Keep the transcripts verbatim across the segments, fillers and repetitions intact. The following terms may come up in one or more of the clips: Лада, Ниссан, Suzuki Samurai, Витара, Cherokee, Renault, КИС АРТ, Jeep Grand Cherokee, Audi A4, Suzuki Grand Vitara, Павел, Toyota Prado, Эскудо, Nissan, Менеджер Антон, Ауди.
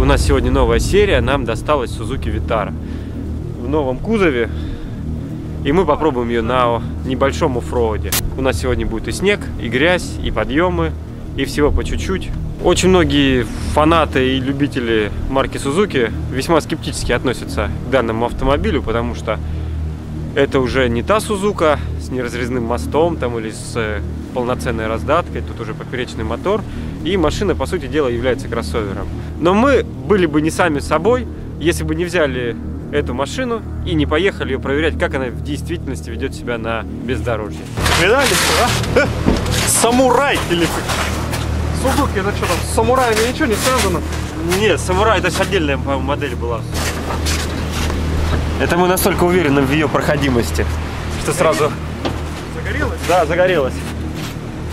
у нас сегодня новая серия, нам досталась Suzuki Vitara в новом кузове, и мы попробуем ее на небольшом оффроуде. У нас сегодня будет и снег, и грязь, и подъемы, и всего по чуть-чуть. Очень многие фанаты и любители марки Suzuki весьма скептически относятся к данному автомобилю, потому что это уже не та Сузука с неразрезным мостом там, или с полноценной раздаткой, тут уже поперечный мотор, и машина, по сути дела, является кроссовером. Но мы были бы не сами собой, если бы не взяли эту машину и не поехали ее проверять, как она в действительности ведет себя на бездорожье. Видали, а? Самурай или... Сузуки, это что там, с самураями ничего не связано? Нет, самурай это отдельная, по-моему, модель была. Это мы настолько уверены в ее проходимости, что сразу... Загорелась? Да, загорелась.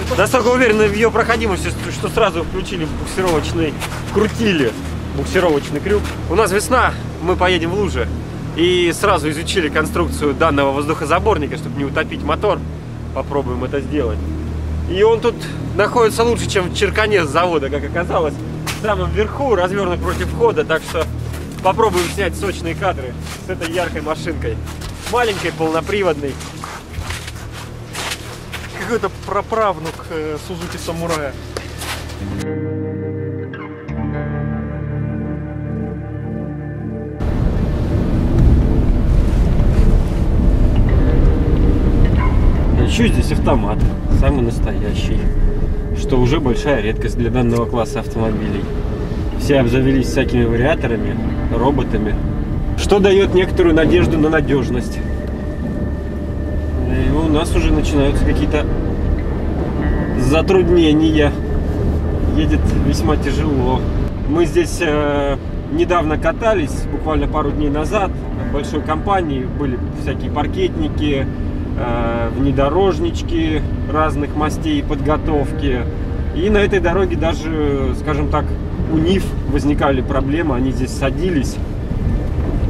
Это... Настолько уверены в ее проходимости, что сразу включили буксировочный... Крутили буксировочный крюк. У нас весна, мы поедем в лужи. И сразу изучили конструкцию данного воздухозаборника, чтобы не утопить мотор. Попробуем это сделать. И он тут находится лучше, чем в черкане с завода, как оказалось. В самом верху, развернут против входа, так что... Попробуем снять сочные кадры с этой яркой машинкой. Маленькой, полноприводной. Какой-то праправнук э, Suzuki Samurai. Еще здесь автомат, самый настоящий, что уже большая редкость для данного класса автомобилей. Все обзавелись всякими вариаторами, роботами, что дает некоторую надежду на надежность. И у нас уже начинаются какие-то затруднения. Едет весьма тяжело. Мы здесь э, недавно катались, буквально пару дней назад, в большой компании. Были всякие паркетники, э, внедорожнички разных мастей и подготовки. И на этой дороге даже, скажем так, у НИФ возникали проблемы, они здесь садились.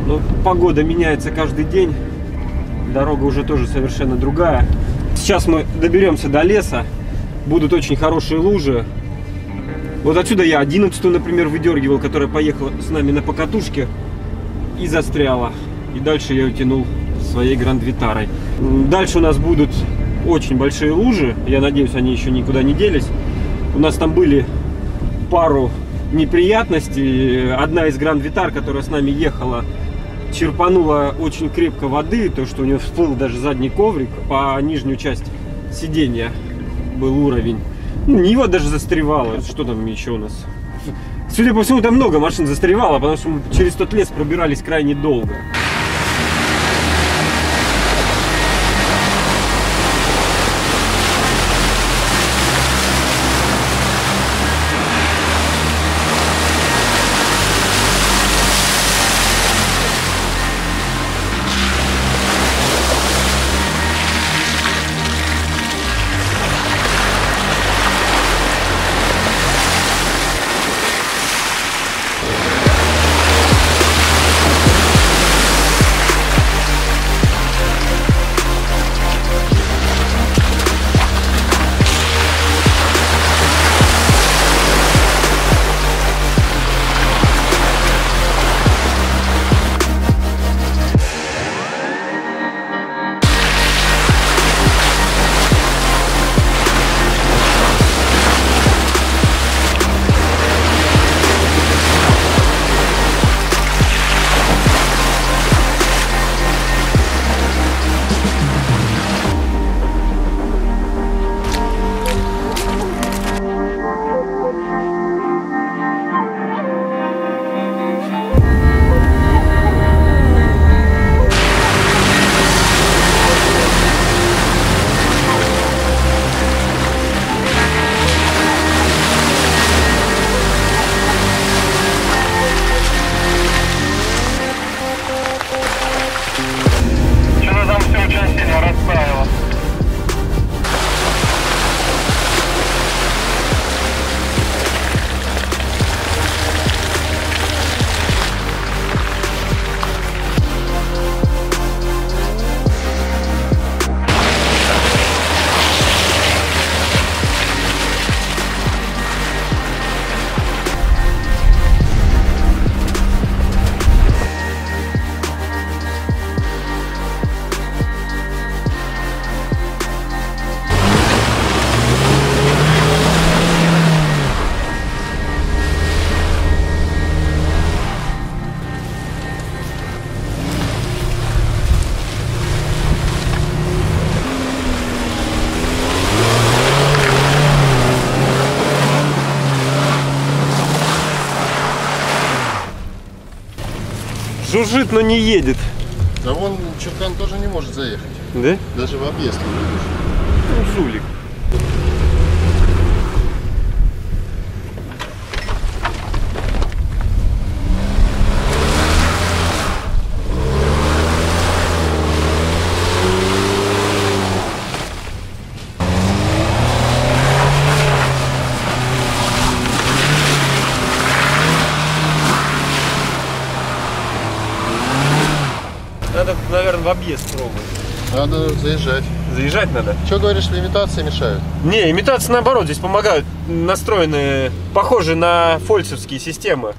Но погода меняется каждый день, дорога уже тоже совершенно другая. Сейчас мы доберемся до леса, будут очень хорошие лужи. Вот отсюда я одиннадцатую, например, выдергивал, которая поехала с нами на покатушке и застряла. И дальше я ее тянул своей Grand Vitara. Дальше у нас будут очень большие лужи, я надеюсь, они еще никуда не делись. У нас там были пару... неприятности. Одна из Grand Vitara, которая с нами ехала, черпанула очень крепко воды, то, что у нее всплыл даже задний коврик, по нижнюю часть сиденья был уровень. Ну, Нива даже застревала. Что там еще у нас? Судя по всему, там много машин застревало, потому что мы через тот лес пробирались крайне долго. жужжит, но не едет. Да вон Чуркан тоже не может заехать. Да? Даже в объезд не едешь. Ну, жулик. Надо, наверное, в объезд пробовать. Надо заезжать. Заезжать надо? Что говоришь, что имитации мешают? Не, имитации наоборот, здесь помогают. Настроены, похожи на фольцевские системы.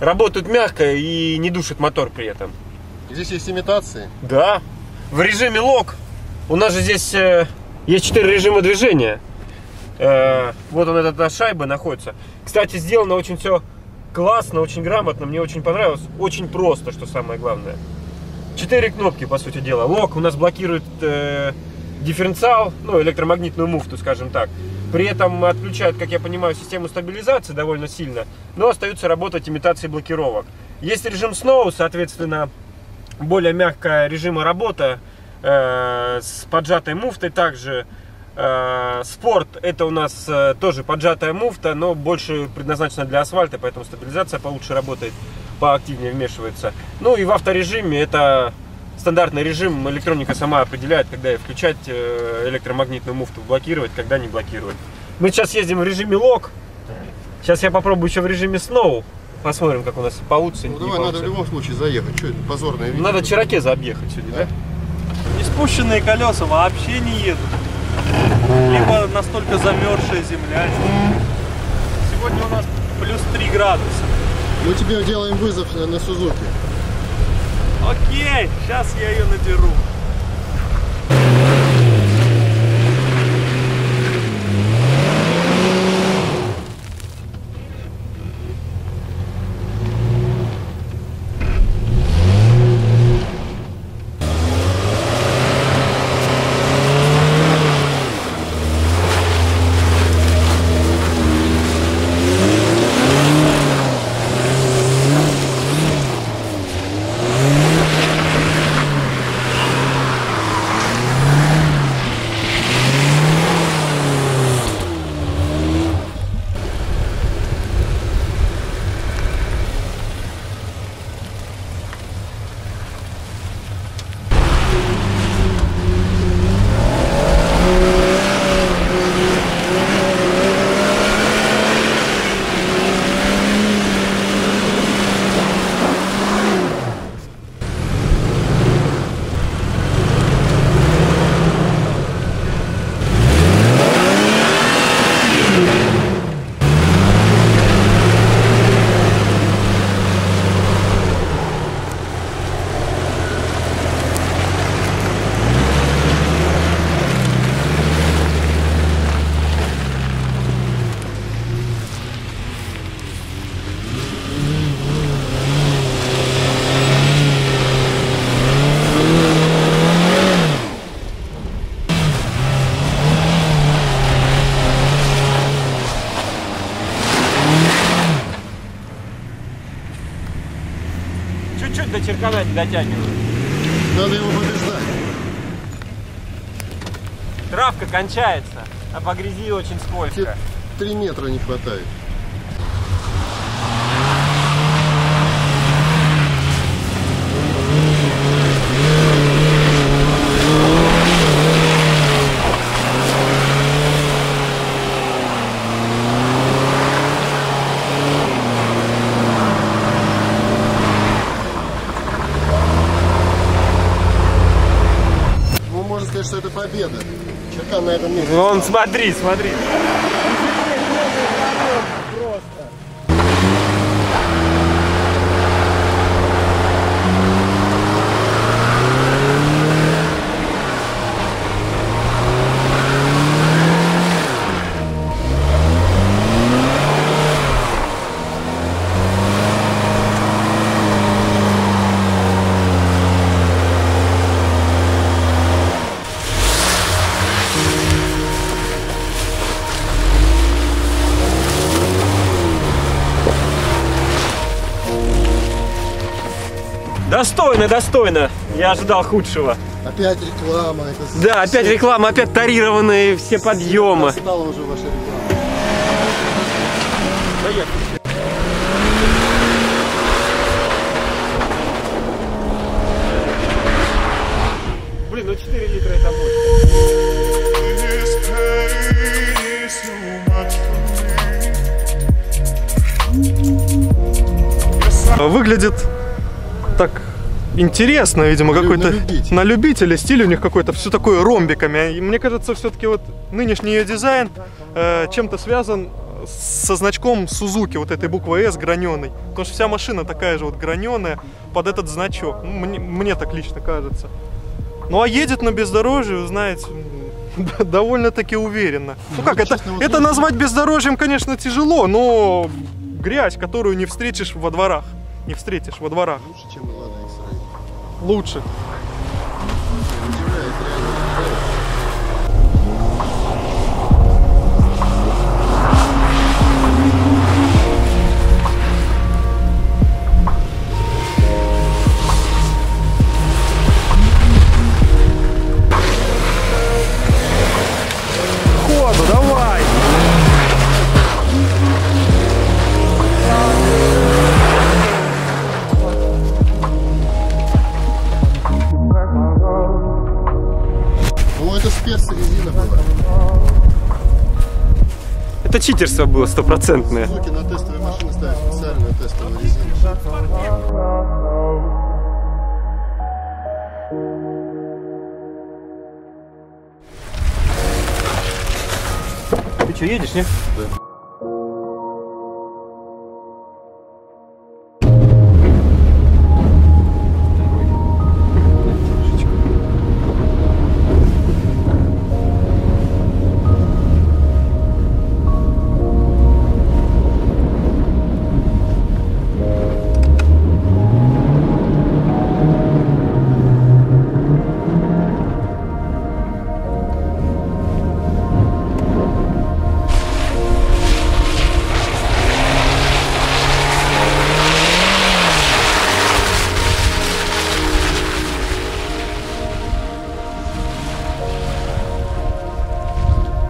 Работают мягко и не душит мотор при этом. Здесь есть имитации? Да. В режиме лок у нас же здесь э, есть четыре режима движения. Э, вот он, эта шайба находится. Кстати, сделано очень все классно, очень грамотно. Мне очень понравилось. Очень просто, что самое главное. Четыре кнопки, по сути дела. Лок у нас блокирует э, дифференциал, ну, электромагнитную муфту, скажем так. При этом отключают, как я понимаю, систему стабилизации довольно сильно, но остаются работать имитации блокировок. Есть режим Snow, соответственно, более мягкая режима работы э, с поджатой муфтой. Также э, Sport, это у нас э, тоже поджатая муфта, но больше предназначена для асфальта, поэтому стабилизация получше работает. Поактивнее вмешивается. Ну и в авторежиме это стандартный режим. Электроника сама определяет, когда ей включать электромагнитную муфту, блокировать, когда не блокировать. Мы сейчас ездим в режиме лок. Сейчас я попробую еще в режиме сноу. Посмотрим, как у нас получится. Ну, давай, получится. Надо в любом случае заехать. Что это позорное видео? Надо Черокеза объехать сегодня, да? да? И спущенные колеса вообще не едут. Либо настолько замерзшая земля. Сегодня у нас плюс три градуса. Мы тебе делаем вызов на Сузуки. Окей, сейчас я ее надеру. Чуть-чуть до Черкана не дотягиваю. Надо его подождать. Травка кончается, а по грязи очень скользко. Три метра не хватает. Что это победа. Черкан на этом месте. Вон, смотри, смотри. Достойно, достойно. Я ожидал худшего. Опять реклама. Это... Да, опять реклама, опять тарированные все подъемы. Я достала уже ваша реклама. Поехали. Блин, ну четыре литра это больше. Выглядит так интересно, видимо, какой-то на, любитель. на любителя, стиль у них какой-то, все такое ромбиками. И мне кажется, все-таки вот нынешний ее дизайн э, чем-то связан со значком Suzuki, вот этой буквой S граненой. Потому что вся машина такая же вот граненая под этот значок. Мне, мне так лично кажется. Ну а едет на бездорожье, вы знаете, довольно-таки уверенно. Ну как, это, это назвать бездорожьем, конечно, тяжело, но грязь, которую не встретишь во дворах. Не встретишь во дворах. Лучше, чем Лада Икс-Рэй. Лучше. Это читерство было стопроцентное. Сузуки на тестовые машины ставят специальную тестовую резину. Ты что, едешь, не? Да.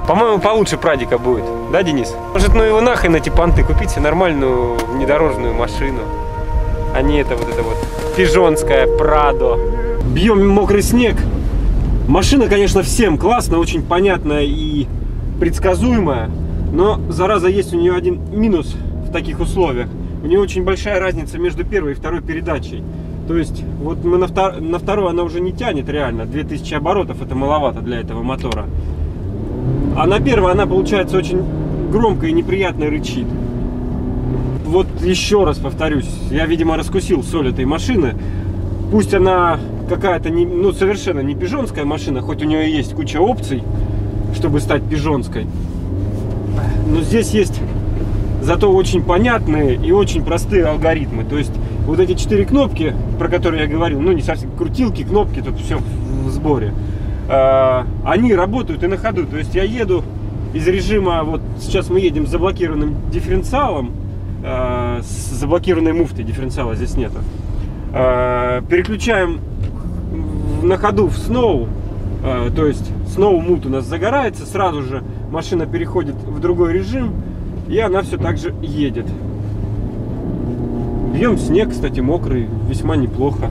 По-моему, получше Прадика будет, да, Денис? Может, ну его нахрен эти понты, купите нормальную внедорожную машину, а не это вот это вот пижонская Прадо. Бьем мокрый снег. Машина, конечно, всем классная, очень понятная и предсказуемая, но, зараза, есть у нее один минус в таких условиях. У нее очень большая разница между первой и второй передачей. То есть, вот мы на, втор... на вторую она уже не тянет реально, две тысячи оборотов, это маловато для этого мотора. А на первой она, получается, очень громко и неприятно рычит. Вот еще раз повторюсь, я, видимо, раскусил соль этой машины. Пусть она какая-то, не, ну, совершенно не пижонская машина, хоть у нее и есть куча опций, чтобы стать пижонской. Но здесь есть зато очень понятные и очень простые алгоритмы. То есть вот эти четыре кнопки, про которые я говорил, ну, не совсем крутилки, кнопки, тут все в сборе. Они работают и на ходу. То есть я еду из режима, вот сейчас мы едем с заблокированным дифференциалом, с заблокированной муфтой, дифференциала здесь нету. Переключаем на ходу в сноу, то есть сноу мут у нас загорается, сразу же машина переходит в другой режим, и она все так же едет. Бьем снег, кстати, мокрый, весьма неплохо.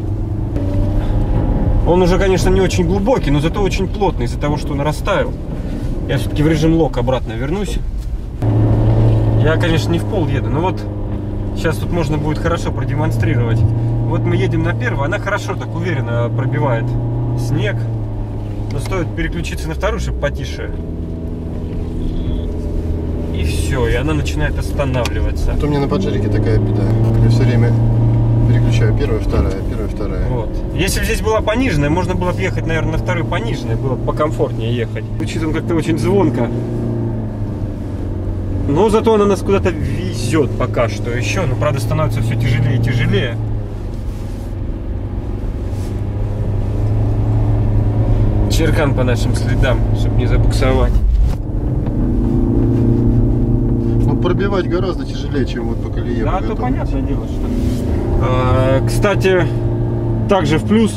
Он уже, конечно, не очень глубокий, но зато очень плотный из-за того, что он растаял. Я все-таки в режим лок обратно вернусь. Я, конечно, не в пол еду, но вот сейчас тут можно будет хорошо продемонстрировать. Вот мы едем на первую, она хорошо так уверенно пробивает снег. Но стоит переключиться на вторую, чтобы потише. И все, и она начинает останавливаться. Вот у меня на поджарике такая беда. Я все время... переключаю первая, вторая, первая, вторая. Вот. Если бы здесь была пониженная, можно было бы ехать, наверное, на вторую пониженную, было бы покомфортнее ехать. Учитывая, как-то очень звонко. Но зато она нас куда-то везет пока что еще. Но, правда, становится все тяжелее и тяжелее. Черкан по нашим следам, чтобы не забуксовать. Пробивать гораздо тяжелее, чем вот по колее. Да, то понятное дело, что... Кстати, Также в плюс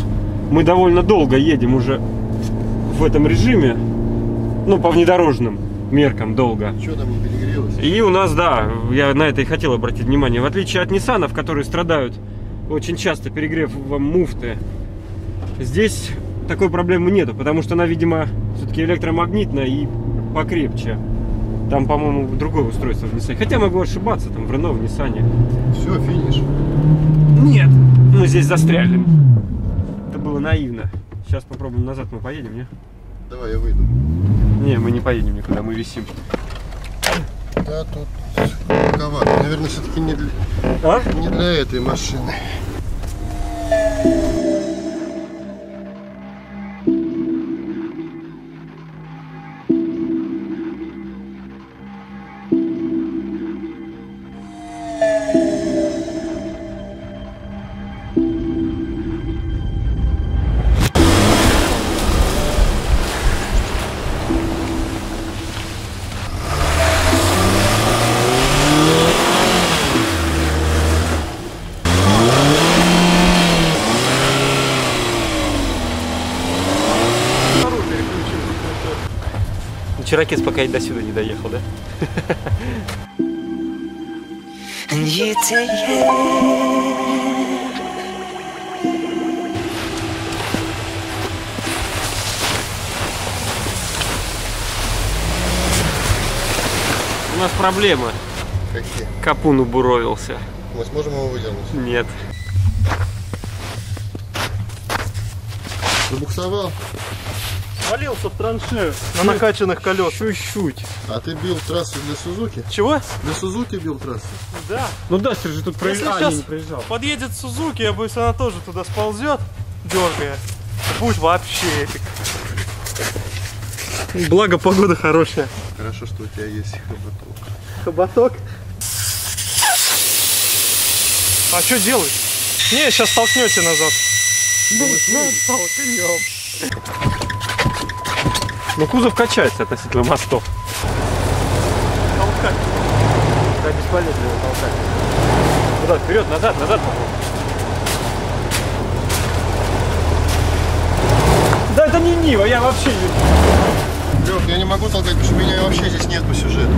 мы довольно долго едем уже в этом режиме, ну, по внедорожным меркам долго. Что там не перегрелось? И у нас, да, я на это и хотел обратить внимание. В отличие от Ниссанов, которые страдают очень часто перегревом муфты, здесь такой проблемы нету, потому что она, видимо, все-таки электромагнитная и покрепче. Там, по-моему, другое устройство в Ниссане. Хотя могу ошибаться, там в Рено, в Ниссане. Все, финиш. Нет, мы здесь застряли. Это было наивно. Сейчас попробуем назад, мы поедем, не? Давай, я выйду. Не, мы не поедем никуда, мы висим. Да, тут широковато. Наверное, все-таки не для... А? Не для этой машины. Черокес пока и до сюда не доехал, да? У нас проблемы. Какие? Капун убуровился. Мы сможем его выдернуть? Нет. Забуксовал? Валился в траншею на накачанных колесах. Чуть-чуть. А ты бил трассы для Сузуки? Чего? Для Сузуки бил трассы? Да. Ну да, Сергей же тут проезжал. Если сейчас подъедет Сузуки, я боюсь, она тоже туда сползет, дергая. Будет вообще эпик. Благо погода хорошая. Хорошо, что у тебя есть хоботок. Хоботок? А что делать? Не, сейчас толкнете назад. Ну, ну толкнем. Ну, кузов качается относительно мостов. Толкать. Да, бесполезно его толкать. Куда? Вперед, назад, назад. Да это не Нива, я вообще не... Лёх, я не могу толкать, потому что меня вообще здесь нет по сюжету.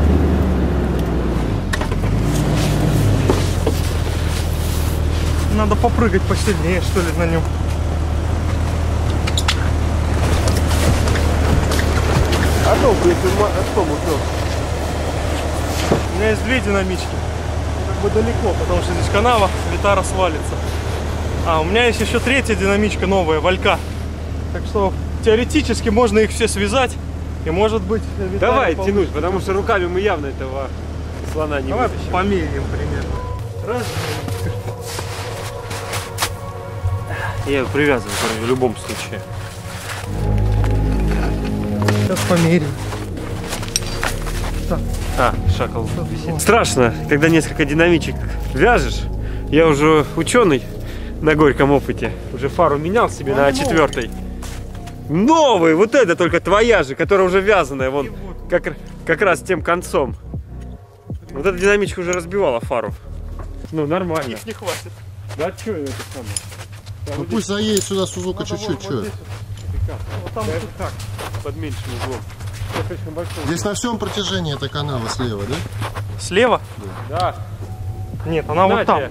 Надо попрыгать посильнее, что ли, на нем. А то, блин, ты что мутёшь? У меня есть две динамички. Как бы далеко, потому что здесь канава, Витара свалится. А, у меня есть еще третья динамичка новая, Валька. Так что теоретически можно их все связать. И может быть... Витара давай получит. Тянуть, потому что руками мы явно этого слона не давай вытащим. Померяем примерно. Раз. Я его привязываю в любом случае. Сейчас померим. А, шакал висит. Страшно, когда несколько динамичек вяжешь. Я уже ученый на горьком опыте. Уже фару менял себе а на А четыре. Новый, вот это только твоя же, которая уже вязаная. Вон, как, как раз тем концом. Вот эта динамичка уже разбивала фару. Ну, нормально. Их не хватит. Да что это самое? Ну пусть заедет сюда Сузука чуть-чуть. Вот там вот так, под меньшим углом. Здесь на всем протяжении эта канава слева, да? Слева? Да. Да. Нет, она вот там.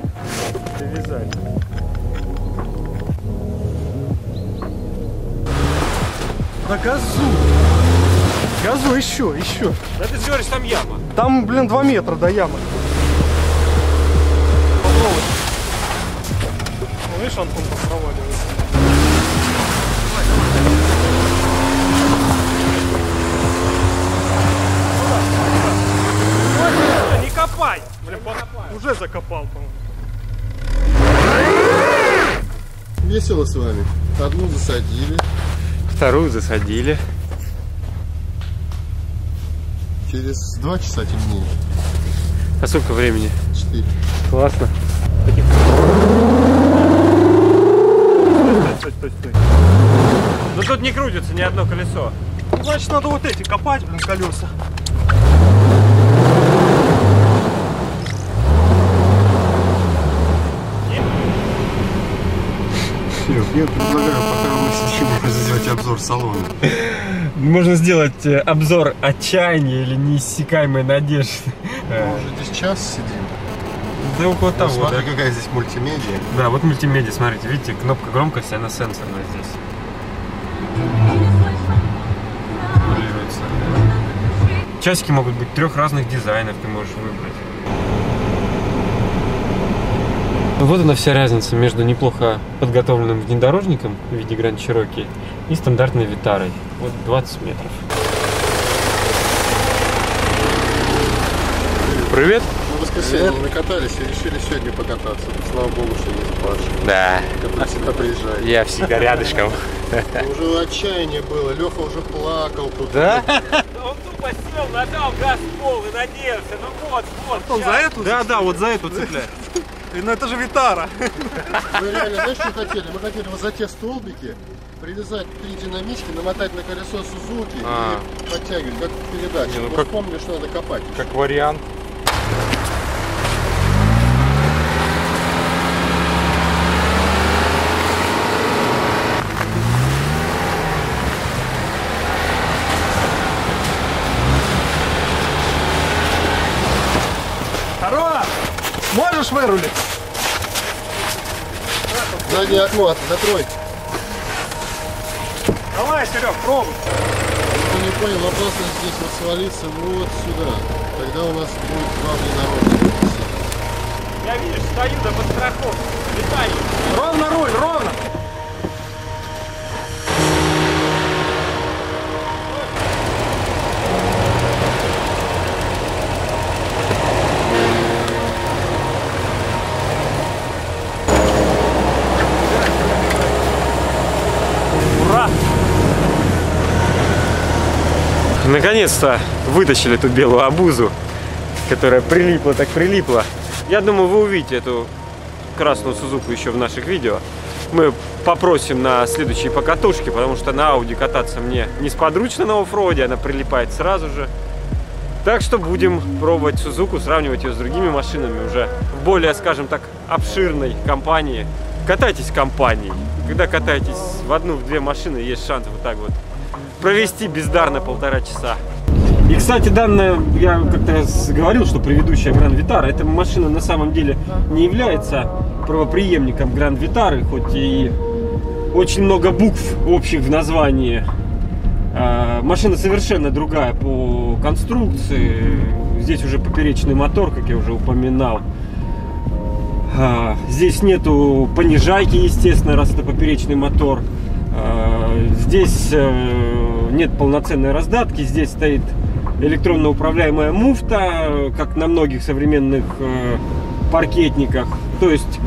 Привязать. На газу. Газу еще, еще. Да ты говоришь, там яма. Там, блин, два метра до ямы. Попробуй. Ну, видишь, Антон проваливается. Не копай! Блин, уже закопал, по-моему. Весело с вами. Одну засадили. Вторую засадили. Через два часа темнее. А сколько времени? Четыре. Классно. Стой, стой, стой. Но тут не крутится ни одно колесо. Значит, надо вот эти копать, блин, колеса. Сереж, я предлагаю пока лучше, чем сделать обзор салона. Можно сделать обзор отчаяния или неиссякаемой надежды. Мы уже здесь час сидим. Да около того, ну, смотри, да? Какая здесь мультимедиа. Да, вот мультимедиа, смотрите, видите, кнопка громкости, она сенсорная здесь. Регулируется. Часики могут быть трех разных дизайнов, ты можешь выбрать. Вот она вся разница между неплохо подготовленным внедорожником в виде Grand Cherokee и стандартной Витарой. Вот двадцать метров. Привет! В воскресенье мы накатались и решили сегодня покататься. Слава богу, что есть Паша. Да. Который всегда приезжает. Я всегда рядышком. Уже отчаяние было. Леха уже плакал тут. Да? Он тупо сел, надал газ в пол и надеялся. Ну вот, вот. Он за эту? Да, да, вот за эту цепляет. Но это же Витара. Мы реально, знаешь, что хотели? Мы хотели вот за те столбики привязать три динамички, намотать на колесо Сузуки а. и подтягивать, как передачу. Ну, как... Вспомнили, что надо копать. Как вариант. Можешь вырулить? Заднее окно закрой. Давай, Серег, пробуй. Я не понял, опасно здесь вот свалиться вот сюда. Тогда у нас будет главный народ. Я, видишь, стою до подстраховки. Летаю. Ровно руль, ровно. Наконец-то вытащили эту белую обузу, которая прилипла так прилипла. Я думаю, вы увидите эту красную Сузуку еще в наших видео. Мы попросим на следующие покатушки, потому что на Ауди кататься мне несподручно на оффроде, она прилипает сразу же. Так что будем пробовать Сузуку, сравнивать ее с другими машинами уже в более, скажем так, обширной компании. Катайтесь в компании. Когда катаетесь в одну-две машины, есть шанс вот так вот провести бездарно полтора часа. И, кстати, данная, я как-то говорил, что предыдущая Grand Vitara, эта машина на самом деле не является правопреемником Grand Vitara, хоть и очень много букв общих в названии. Машина совершенно другая по конструкции. Здесь уже поперечный мотор, как я уже упоминал. Здесь нету понижайки, естественно, раз это поперечный мотор. Здесь нет полноценной раздатки, здесь стоит электронно управляемая муфта, как на многих современных паркетниках. То есть,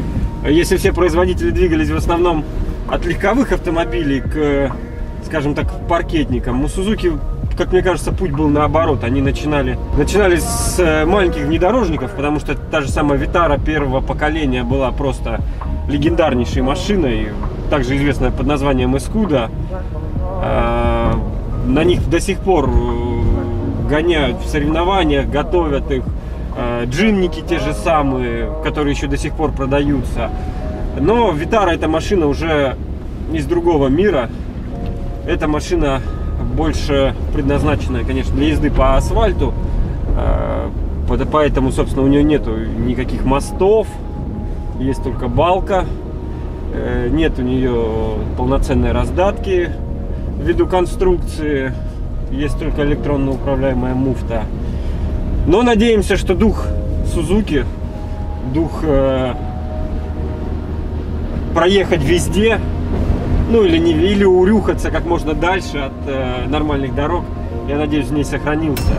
если все производители двигались в основном от легковых автомобилей к, скажем так, паркетникам, у Сузуки, как мне кажется, путь был наоборот. Они начинали, начинали с маленьких внедорожников, потому что та же самая Витара первого поколения была просто легендарнейшей машиной, также известная под названием Эскудо. На них до сих пор гоняют в соревнованиях, готовят их. Джинники те же самые, которые еще до сих пор продаются. Но Витара — это машина уже из другого мира. Эта машина больше предназначена, конечно, для езды по асфальту. Поэтому, собственно, у нее нету никаких мостов. Есть только балка. Нет у нее полноценной раздатки ввиду конструкции, есть только электронно управляемая муфта. Но надеемся, что дух Сузуки, дух э, проехать везде, ну или, не, или урюхаться как можно дальше от э, нормальных дорог, я надеюсь, в ней сохранился.